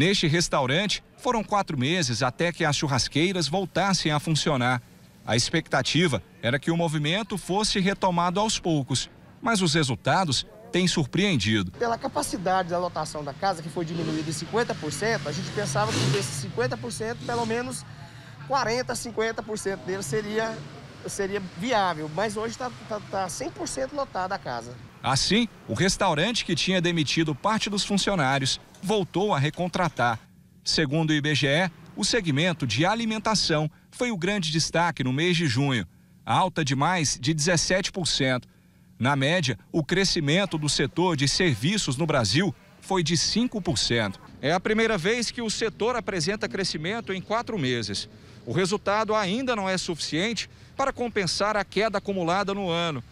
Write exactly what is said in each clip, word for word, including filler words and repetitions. Neste restaurante, foram quatro meses até que as churrasqueiras voltassem a funcionar. A expectativa era que o movimento fosse retomado aos poucos, mas os resultados têm surpreendido. Pela capacidade da lotação da casa, que foi diminuída em cinquenta por cento, a gente pensava que desses cinquenta por cento, pelo menos quarenta por cento, cinquenta por cento dele seria, seria viável, mas hoje está tá, tá cem por cento lotada a casa. Assim, o restaurante que tinha demitido parte dos funcionários voltou a recontratar. Segundo o I B G E, o segmento de alimentação foi o grande destaque no mês de junho, alta de mais de dezessete por cento. Na média, o crescimento do setor de serviços no Brasil foi de cinco por cento. É a primeira vez que o setor apresenta crescimento em quatro meses. O resultado ainda não é suficiente para compensar a queda acumulada no ano,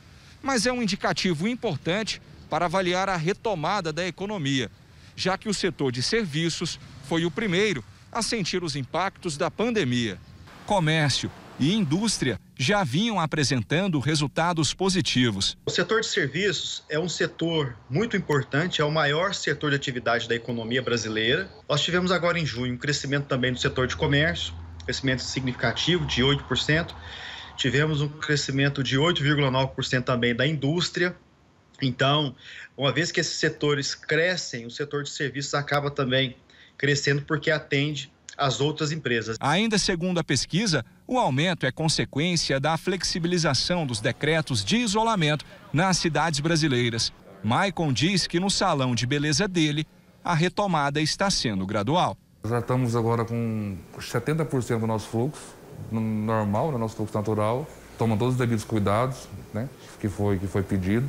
mas é um indicativo importante para avaliar a retomada da economia, já que o setor de serviços foi o primeiro a sentir os impactos da pandemia. Comércio e indústria já vinham apresentando resultados positivos. O setor de serviços é um setor muito importante, é o maior setor de atividade da economia brasileira. Nós tivemos agora em junho um crescimento também do setor de comércio, crescimento significativo de oito por cento. Tivemos um crescimento de oito vírgula nove por cento também da indústria. Então, uma vez que esses setores crescem, o setor de serviços acaba também crescendo porque atende as outras empresas. Ainda segundo a pesquisa, o aumento é consequência da flexibilização dos decretos de isolamento nas cidades brasileiras. Maicon diz que no salão de beleza dele, a retomada está sendo gradual. Já estamos agora com setenta por cento do nosso fluxo normal, do nosso fluxo natural, tomando todos os devidos cuidados, né, que foi, que foi pedido.